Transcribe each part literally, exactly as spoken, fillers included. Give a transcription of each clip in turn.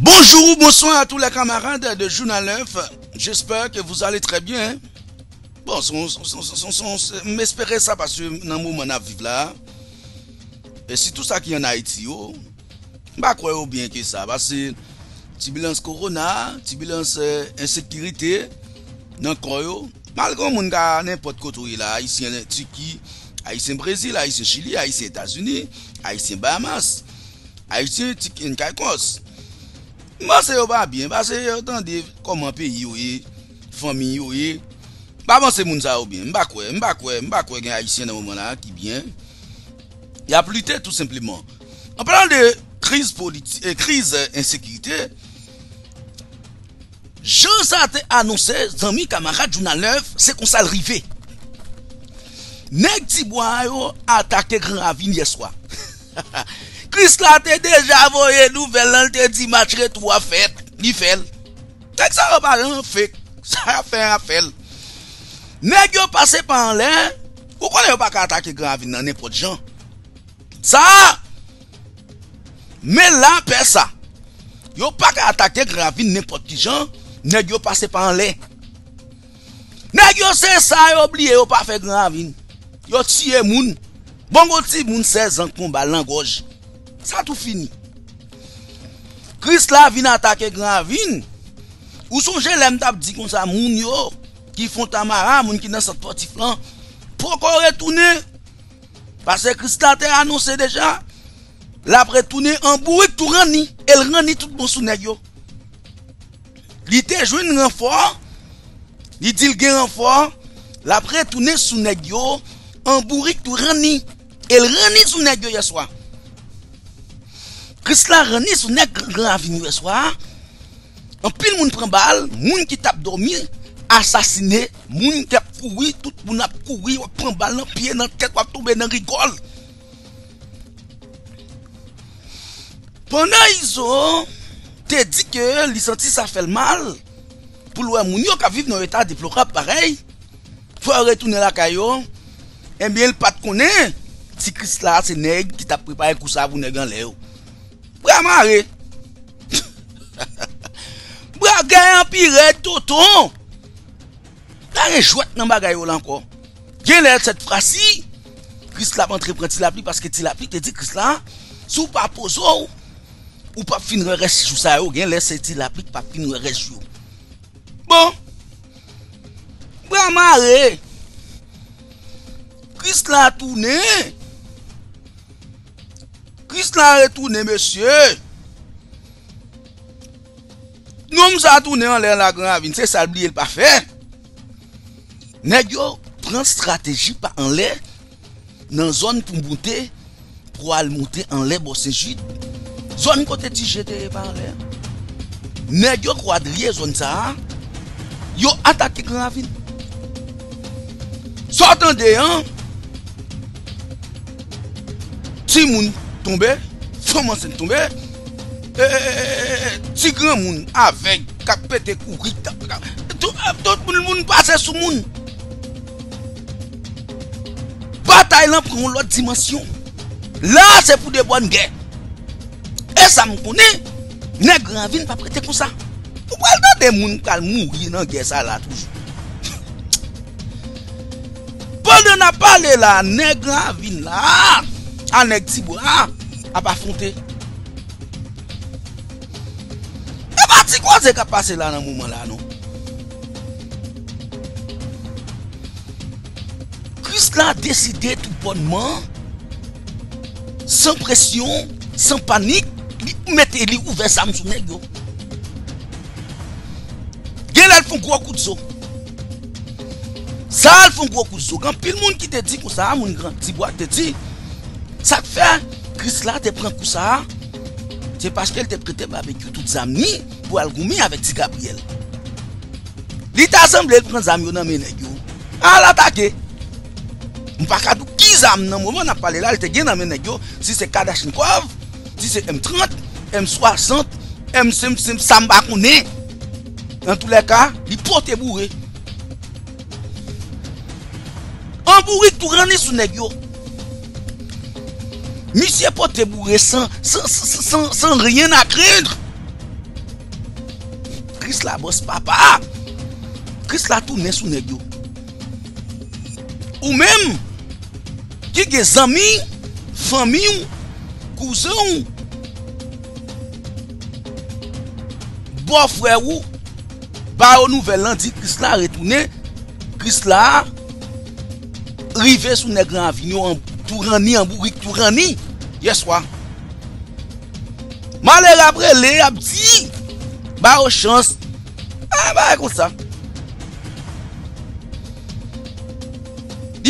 Bonjour, bonsoir à tous les camarades de Journal Neuf. J'espère que vous allez très bien. Bon, m'espérer ça parce que dans le moment où on vit là, et c'est tout ça qui est en Haïti, je ne crois pas bien que ça. Parce que turbulence corona, turbulence insécurité, dans le coin, malgré le monde qui a n'importe quoi, Haïtien Turquie, Haïtien Brésil, Haïtien Chili, Haïtien États-Unis, Haïtien Bahamas, Haïtien Caïcos. Moi, c'est pas bien, parce que attendez, comment pays oui, famille oui, pas penser moun ça bien, m'pa quoi, m'pa quoi, m'pa quoi gen haïtien dans moment là qui bien. Il y a plutôt tout simplement. En parlant de crise politique et crise insécurité, je ça t'ai annoncé amis camarades Journal Neuf, c'est qu'on ça arrivé. Nèg Tibois yo attaqué Grand Ravine hier soir. Chrisla t'es déjà voyé nouvelle an te dit match trois fêtes, ni fait. T'es ça pas un fait, ça fait un fait. Nèg yo passé par là, vous connaissez pas qu'à attaquer Grand Ravine dans n'importe gens. Ça mais là père ça. Yo pas qu'à attaquer Grand Ravine n'importe qui gens, nèg yo passé par là. Nèg yo c'est ça yo oublié yo pas fait Grand Ravine. Yo tué moun. Bon go ti moun seize ans combat langage. Ça tout fini. Chrisla vient attaquer Grand Ravine. Ou songez l'aime t'a dit comme ça moun yo qui font tamara moun qui dans cette partie plan pour qu'on retourner parce que Chrisla t'a annoncé déjà la retourner en bourri tout rani elle rani tout bon sous nèg yo. Li té joine renfort. Li dit le gen renfort, la retourner sous nèg yo en bourri tout rani elle rani sous nèg yo hier soir. Chrisla rani sou nèg Grand Ravine hier soir. En pile moun prend balle, moun qui tape dormir, assassiné, moun qui couri, tout moun a couri, ou prend balle dans pied, dans tête, ou tomber dans rigole. Pendant Iso, te dit que li senti ça fait mal pour le moun yo ka vivre dans un état déplorable pareil. Faut retourner la caillou. Eh bien, il pas de connaît si Chrisla c'est nèg qui t'a préparé coup ça pour nèg en l'air. Bramaré. Bragay en pire tonton. T'as un jouet dans bagay ou encore. Gen lè cette phrase-ci, Chrisla rentre prend Ti Lapli parce que Ti Lapli te dit Chrisla, sou pa pozo ou pa fin reste sou ça yo, gen lè c'est Ti Lapli pa fin reste yo. Bon. Bramaré. Chrisla tourné. Chrisla retourné, monsieur. Nous nous a tourné en l'air la Grand Ravine. C'est ça, oublié le pas fait. Nèg yo prend stratégie pas en l'air. Dans zone pour monter. Pour aller monter en l'air, bon, c'est juste. Zone côté ti jeté par l'air. Nèg yo quadrillé zone ça. Yo attaqué Grand Ravine. Sortant de hein. Ti moun tombé, femme enceinte tombé, ti grand moun avec cap pété courir, tout le monde passait sous moun. Bataille là prend l'autre dimension. Là c'est pour des bonnes guerres. Et ça me connaît, nèg Grand Ravine pas prêté comme ça. Pourquoi le temps des moun kal mourir dans guerre ça là toujours. Pendant n'a parlé là, nèg Grand Ravine là. Anèk Tibois a pas affronté. Et pas ti quoi c'est qu'a passé là dans moment là non. Chrisla a décidé tout bonnement sans pression, sans panique, il mettait lui ouvert ça sous nèg yo. Gèl elle font gros coup de zo. Ça elle font gros coup de zo. Quand pile monde qui te dit comme ça, mon grand Tibois te dit ça fait, Chrisla te prend coup ça, c'est parce qu'elle te prêté barbecue toutes amies pour aller goûter avec Ti Gabriel. L'État semble prendre des amis dans mes nègres. À l'attaquer. On ne peut pas dire qui amis dans le moment où on a parlé là, elle te gagne dans mes nègres. Si c'est Kalachnikov, si c'est M trente, M soixante, M cinquante, ça m'a connu. Dans tous les cas, il porte bourré. En bourré, tout rendu sous nègres. Monsieur Porte bourré sans, sans, sans, sans, sans rien à craindre. Chrisla boss papa. Chrisla tourne sous nèg yo. Ou même qui gen zami, famille, cousin, bon frère ou ba aux nouvelles lundi Chrisla retourné, Chrisla rivé sous nèg Grand Ravine Tourani en bourrique Tourani hier soir. Malheur après les abdi ba aux chance. Ah bah comme ça.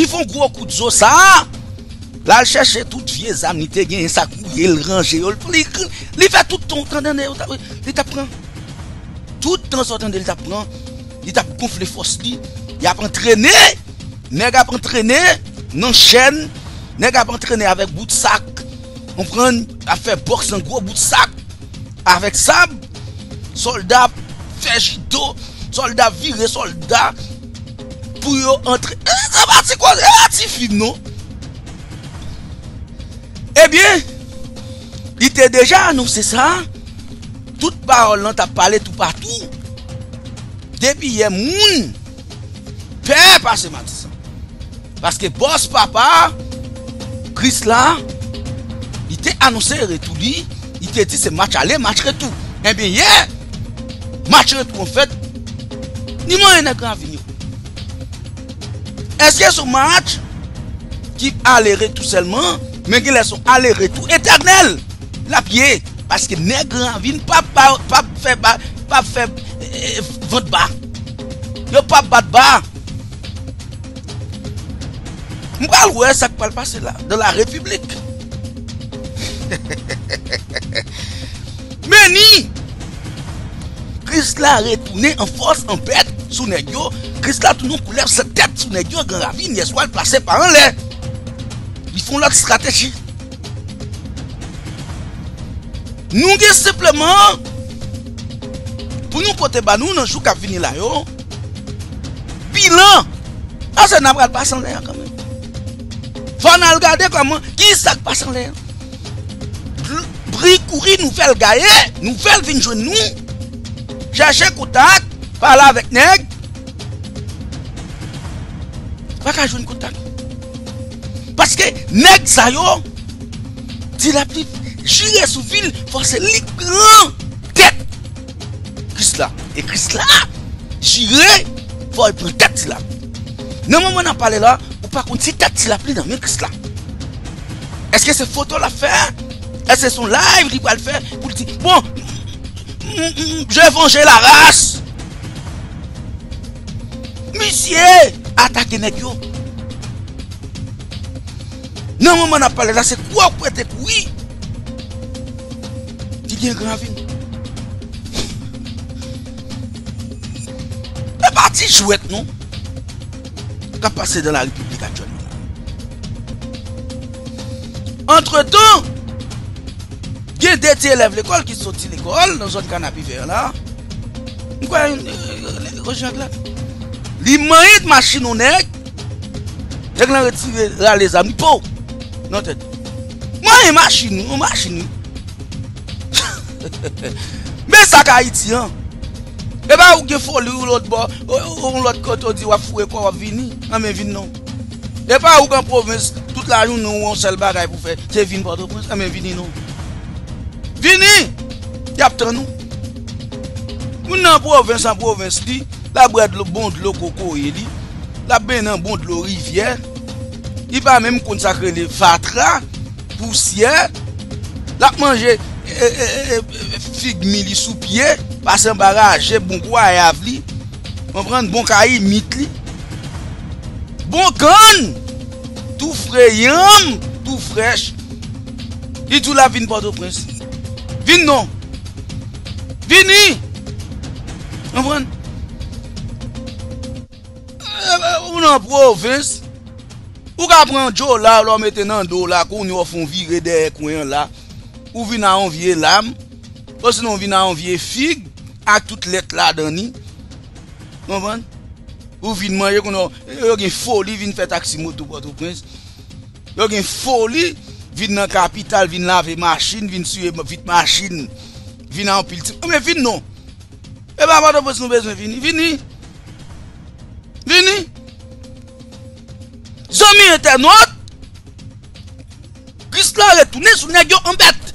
Ils font gros coup de zo ça. Là, chercher toutes vieilles âmes, il te gagne sa couille, il range, il plie. Il fait tout ton temps, il t'apprend. Tout temps sortant de l'apprend, il t'a gonflé force li, il a entraîné, nèg a entraîné, non chaîne, nèg a entraîné avec bout de sac. On prend à faire boxe en gros bout de sac avec sable. Soldat fait judo, soldat viré soldat. Pour entrer. Ça va, c'est quoi? C'est film, non? Eh bien, il était déjà annoncé ça. Toute parole, on t'a parlé tout partout. Depuis hier, moun, père passe matin. Parce que boss papa, Chrisla, il t'a annoncé retour. Il t'a dit c'est match aller, match retour. Eh bien, hier, yeah, match retour en fait, ni moi, il n'y a qu'à venir. Est-ce que ce match qui aller-retour seulement, mais qui laisse aller-retour éternel, la pied, parce que les Grand Ravine pas pas faire pas faire votre bas, yo pas battre bas. On va voir ça qui va passer là dans la République. Mais ni Chrisla retourné en force en bête sous nèg yo. Chrisla tout nous couleur sa tête sous nèg yo Grand Ravine hier soir placé par en l'air. Ils font leur stratégie. Nous gè simplement pour nous porter ba nous dans jour qu'a venir là yo. Bilan. Ah ça n'a pas passé en l'air quand même. Faut nous regarder comment qui ça passe en l'air. Bri courir nouvelle gaye, nouvelle vinn joindre nous. Chercher contact, parler avec nèg. Pas qu'à jouer une contact. Parce que nèg sa yo Ti Lapli jure sous ville force li grand tête Chrisla et Chrisla jure faut prendre tête Ti Lapli. Non maman n'a parlé là ou pas contre si tête Ti Lapli dans même Chrisla. Est-ce que c'est photo la faire? Est-ce que son live qui va le faire pour dire bon je venger la race. Monsieur attaquer nèg yo. Non maman n'a parlé là c'est quoi pour être oui. Qui vient Grand Ravine. La partie jouette non. Qu'a passé dans la République actuellement. Entre-temps, il y a des élèves de l'école qui sortent de l'école dans la zone canapé vert là. Quoi rejoindre là. Les mains de machine honnête. Je vais retirer là les amis. Pour non, tête. Moi, une machine, une machine. Mais ça, c'est haïtien. Et bien, vous avez folie ou l'autre bord, ou l'autre côté, on dit, on va fouer quoi, on va venir. Non, mais venir non. Et pas ou en province, toute la journée, on se le bagaille pour faire. C'est venir Port-au-Prince. Non, mais venir non. Venir. Il y a tant nous. Nous, en province, en province, la boîte de bon de l'eau coco et li. La benne en bon de l'eau rivière. Il va même consacrer les fatras, poussière, la manger figue mili sous pied, passer un barrage, bon quoi et avli, on prend bon caï, mitli, bon canne, tout frais, yam, tout fraîche, et tout la vine Port-au-Prince. Vine non, vini, on prend, on en province. Ou ka pran jo la, ou mette nan do la, kou nou fon vire derrière coin là. Ou vin a envier l'âme, ou sinon vin a envier figue avec toute lettre là dans ni. Comprendre? Ou vin manger qu'on yo gen folie vin faire taxi moto Port-au-Prince. Yo gen folie vin nan capital, vin laver machine, vin suer vite machine, vin en pile. Mais vin non. Eh bien, madame, nous avons besoin de venir. Venez. Venez. Zombie internaute. Chrisla retourne sur Nagio en bête.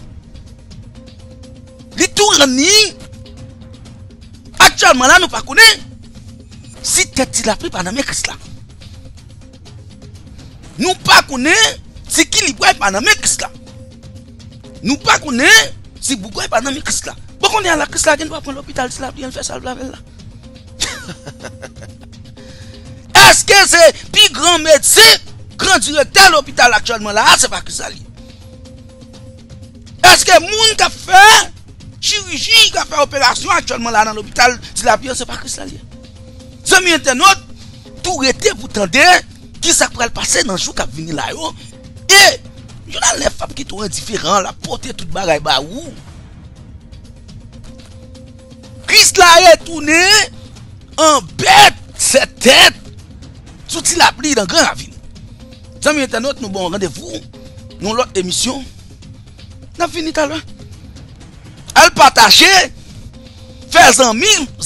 Les tournis. Actuellement, là, nous ne connaissons pas. Si Ti Lapli par Namé Chrisla. Nous ne connaissons pas si qui libre par Namé Chrisla. Nous ne connaissons pas si Bougoy par Namé Chrisla. Pourquoi on est à la Chrisla qui doit prendre l'hôpital Ti Lapli et faire ça là? Est-ce que c'est plus grand médecin, grand directeur de l'hôpital actuellement là, c'est pas Chrisla? Est-ce que les gens qui ont fait chirurgie, qui ont fait opération actuellement là dans l'hôpital Ti Lapli, c'est pas Chrisla? Zami internaute, tout était pour tendre qui ça pourrait passer dans le jour qui vient là. Et il y a les femmes qui sont indifférents, la porter toute bagaille ba ou. Chrisla retourné en bête cette tête sous Ti Lapli dans Grand Ravine. Zami internaute, nous bon rendez-vous dans l'autre émission. N'a fini tout à l'heure. Elle partager, faire amis,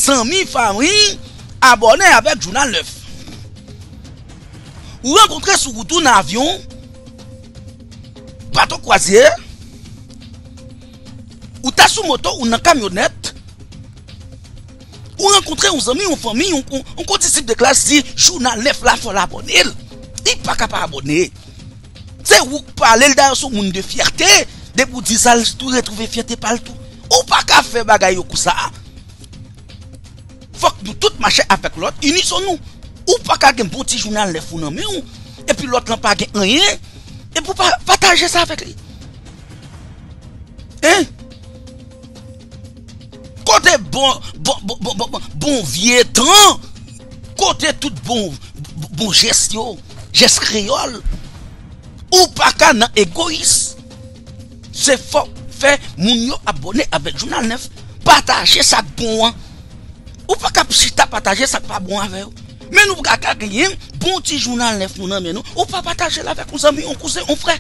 amis, famille. Abonnez avec Journal Neuf. Ou rencontrez sur route un avion, bateau croisière, ou t'as sous moto ou dans camionnette, ou rencontrez un ami, une famille, un condisciple de classe si Journal Neuf là faut l'abonner. Il pas capable abonner. C'est où parler d'ailleurs sur monde de fierté, de pour dire ça tout retrouver fierté partout. Ou pas capable faire bagaille comme ça. Faut que nous tous marchions avec l'autre, unissons-nous. Ou pas qu'un bon petit journal les fous dans mes ou, et puis l'autre n'a pas rien, et pour pas partager ça avec lui. Hein? Côté bon, bon, bon, bon, bon, bon vieux temps, côté tout bon, bon gestion, geste créole, ou pas qu'un égoïste, c'est fort faire mounio abonné avec Journal Neuf, partager ça bon. Ou pas qu'à chita partager ça pas bon avec vous. Mais nous, pas qu'à gagner, bon petit journal neuf nous, non, mais nous, ou pas partager là avec nos amis, on cousin, on frère.